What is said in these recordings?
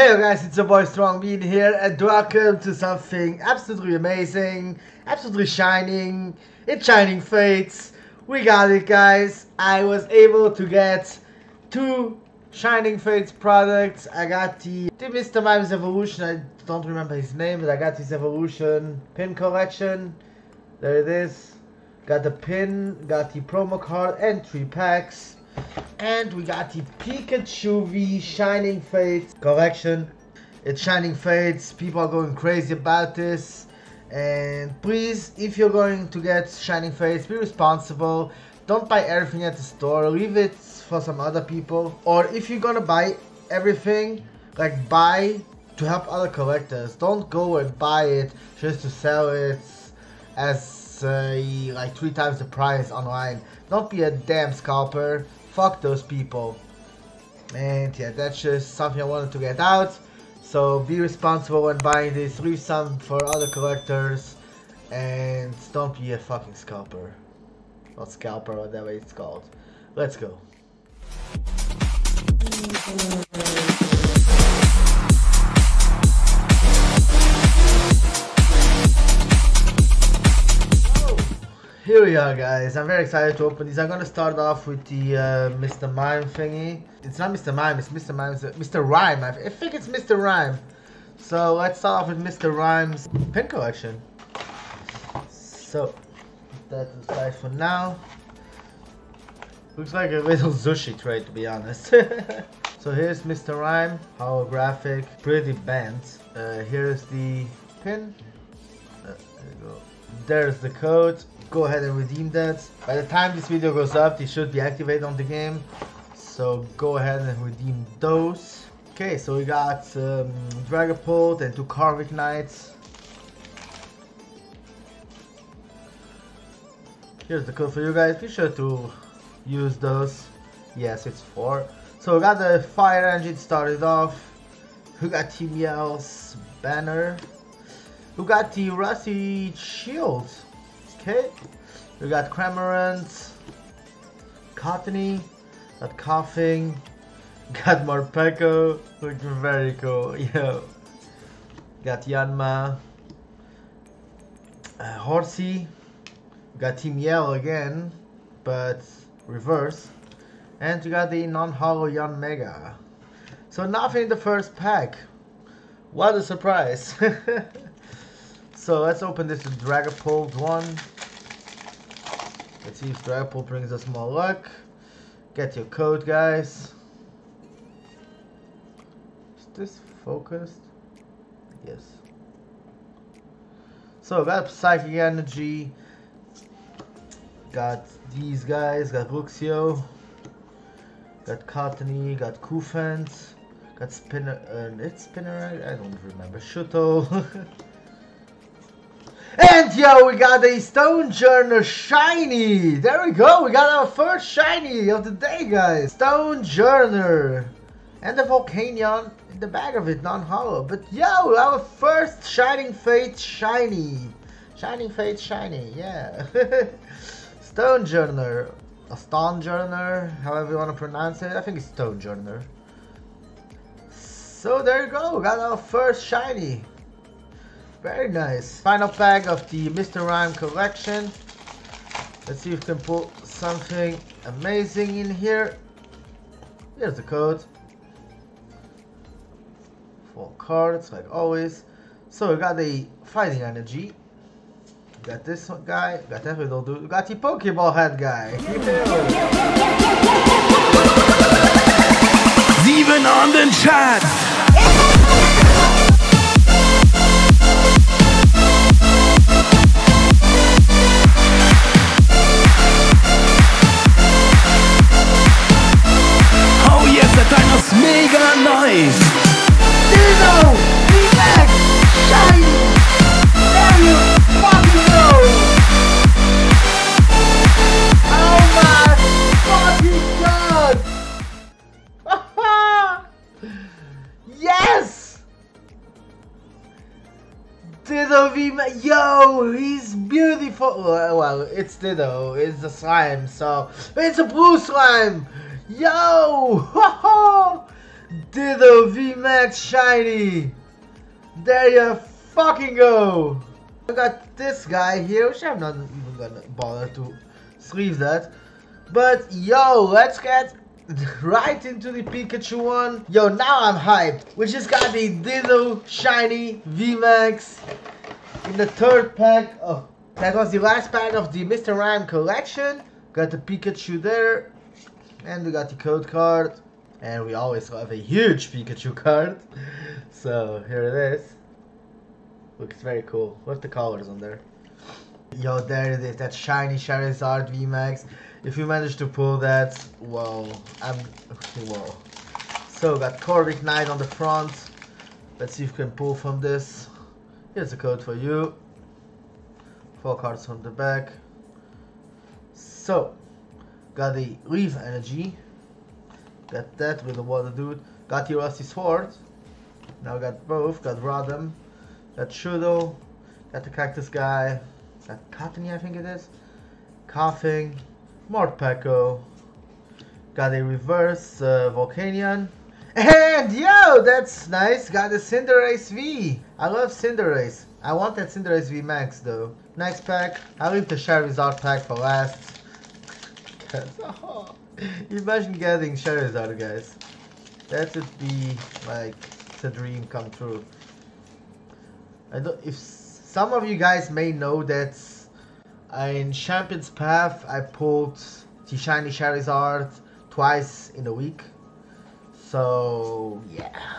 Hey guys, it's your boy Strongbean here, and welcome to something absolutely amazing, absolutely shining. It's Shining Fates. We got it, guys. I was able to get two Shining Fates products. I got the Mr. Rime's evolution. I don't remember his name, but I got his evolution pin collection. There it is. Got the pin, got the promo card, and 3 packs. And we got the Pikachu V Shining Fates collection. It's Shining Fates. People are going crazy about this. And please, if you're going to get Shining Fates, be responsible. Don't buy everything at the store. Leave it for some other people. Or if you're gonna buy everything, like buy to help other collectors. Don't go and buy it just to sell it as like 3 times the price online. Don't be a damn scalper. Fuck those people. And yeah, that's just something I wanted to get out. So be responsible when buying this. Leave some for other collectors, and don't be a fucking scalper. Or scalper, whatever it's called. Let's go. Here we are, guys. I'm very excited to open these. I'm gonna start off with the Mr. Mime thingy. It's not Mr. Mime, it's Mr. Mime's, Mr. Rime. I think it's Mr. Rime. So let's start off with Mr. Rime's pin collection. So that's aside for now. Looks like a little sushi tray, to be honest. So here's Mr. Rime, holographic, pretty bent. Here's the pin. There you go. There's the code. Go ahead and redeem that. By the time this video goes up, they should be activated on the game, so go ahead and redeem those. Okay, so we got Dragapult and 2 Corviknights. Here's the code for you guys. Be sure to use those. Yes, it's 4. So we got the fire engine started off. We got Team Yell's banner. We got the rusty shield. Okay, we got Cramorant, Cottonee, got Coughing, got Morpeko, which is very cool, yo. Got Yanma, Horsey, got Team Yell again, but reverse, and we got the non-holo Yanmega. So nothing in the first pack. What a surprise. So let's open this to Dragapult one. Let's see if Dragapult brings us more luck. Get your code, guys. Is this focused? Yes. So got Psychic Energy. Got these guys. Got Luxio. Got Cottonee. Got Kufent. Got Spinner. It's Spinner. I don't remember. Shuto. And yo, we got a Stonjourner shiny. There we go. We got our first shiny of the day, guys. Stonjourner. And the Volcanion in the back of it, non-hollow. But yo, our first Shining Fates shiny. Shining Fates shiny, yeah. Stonjourner. A Stonjourner, however you want to pronounce it. I think it's Stonjourner. So there you go. We got our first shiny. Very nice. Final pack of the Mr. Rime collection. Let's see if we can pull something amazing in here. Here's the code. 4 cards, like always. So we got a Fighting Energy. We got this one guy. We got that little dude. We got the Pokeball head guy. Even on the chat. Mega nice! Ditto! Relax! Shiny! There you fucking go! Oh my fucking god! Yes! Ditto V-Man! Yo! He's beautiful! Well, it's Ditto. It's a slime, so... It's a blue slime! Yo! Ho ho! Ditto VMAX Shiny! There you fucking go! I got this guy here, which I'm not even gonna bother to sleeve that. But yo, let's get right into the Pikachu one. Yo, now I'm hyped. We just got the Ditto Shiny VMAX in the third pack. Oh, that was the last pack of the Mr. Rime collection. Got the Pikachu there. And we got the code card. And we always have a huge Pikachu card. So here it is. Looks very cool. What's the colors on there? Yo, there it is. That shiny Charizard VMAX. If you manage to pull that, whoa. Whoa. So got Corviknight on the front. Let's see if we can pull from this. Here's a code for you. 4 cards on the back. So got the Leaf Energy. Got that with the water dude. Got the Rusty Sword. Now got both. Got Rotom. Got Shudo. Got the Cactus guy. Got Cottonee, I think it is. Coughing. Morpeko. Got a reverse Volcanion. And yo, that's nice. Got the Cinderace V. I love Cinderace. I want that Cinderace V Max though. Next pack. I'll leave the Charizard pack for last. Oh, imagine getting Charizard, guys. That would be like the dream come true. I don't. If some of you guys may know that in Champion's Path I pulled the shiny Charizard twice in a week. So yeah,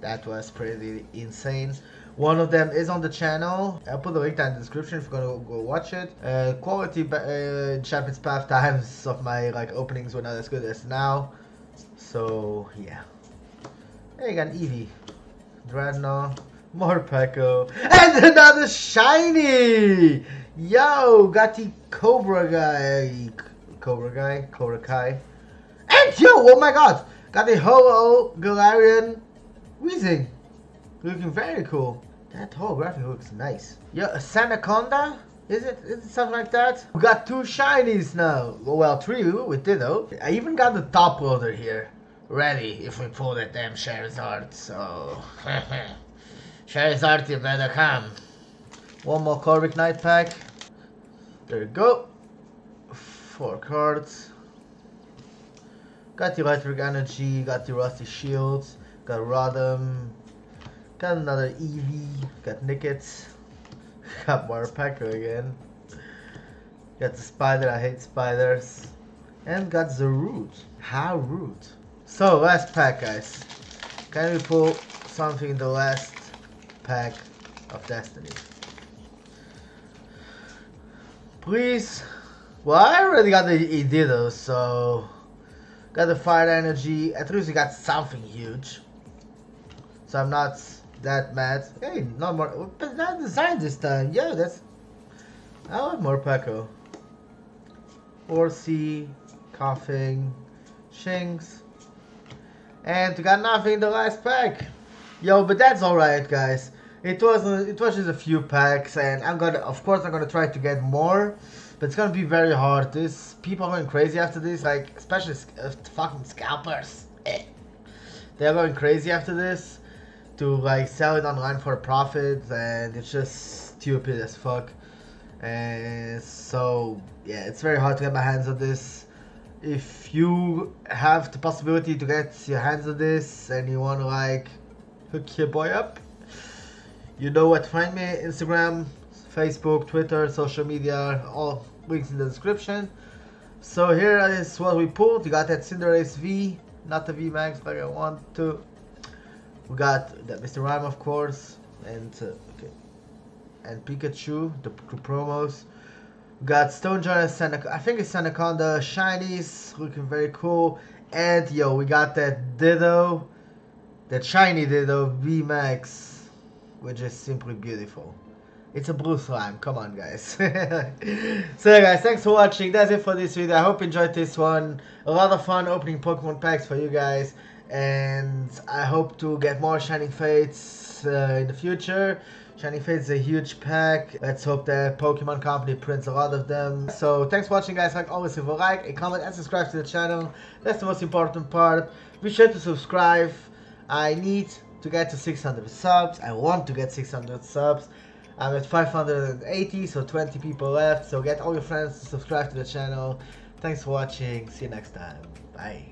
that was pretty insane. One of them is on the channel. I'll put the link down in the description if you're gonna go watch it. Quality Champion's Path times of my like openings were not as good as now. So yeah. There you got an Eevee. Dreadnought. Morpeko. And another shiny! Yo, got the Cobra guy. Cobra Kai. And yo, oh my god! Got the Ho-Oh Galarian Weezing. Looking very cool. That whole graphic looks nice. Yeah, a Sandaconda? Is it something like that? We got 2 shinies now. Well, 3 with Ditto. I even got the top loader here. Ready if we pull that damn Charizard, so... Charizard, you better come. One more Corviknight pack. There you go. 4 cards. Got the Electric Energy, got the Rusty Shields, got Rotom. Got another Eevee, got Nickets, got Morpeko again, got the spider, I hate spiders, and got the root. How rude. So last pack, guys. Can we pull something in the last pack of Destiny? Please. Well, I already got the Ditto, so got the fire energy. At least we got something huge. So I'm not that mad. Hey, not more, but not design this time. Yeah, that's. I want Morpeko. Horsey, coughing, Shinx, and we got nothing in the last pack. Yo, but that's all right, guys. It was just a few packs, and of course I'm gonna try to get more, but it's gonna be very hard. This people are going crazy after this, like especially fucking scalpers. They're going crazy after this. To like sell it online for a profit, and it's just stupid as fuck. And so yeah, it's very hard to get my hands on this. If you have the possibility to get your hands on this and you want to like hook your boy up, you know what, find me Instagram, Facebook, Twitter, social media, all links in the description. So here is what we pulled. You got that Cinderace V, not the V Max like I want to. We got that Mr. Rime, of course, and Pikachu, the 2 promos. We got Stonjourner, I think it's Sandaconda shinies, looking very cool. And yo, we got that Ditto, that shiny Ditto VMAX, which is simply beautiful. It's a blue slime, come on guys. So yeah guys, thanks for watching. That's it for this video. I hope you enjoyed this one. A lot of fun opening Pokemon packs for you guys. And I hope to get more Shining Fates in the future. Shining Fates is a huge pack. Let's hope that Pokemon Company prints a lot of them. So thanks for watching guys. Like always, leave a like, a comment and subscribe to the channel. That's the most important part. Be sure to subscribe. I need to get to 600 subs. I want to get 600 subs. I'm at 580, so 20 people left. So get all your friends to subscribe to the channel. Thanks for watching. See you next time. Bye.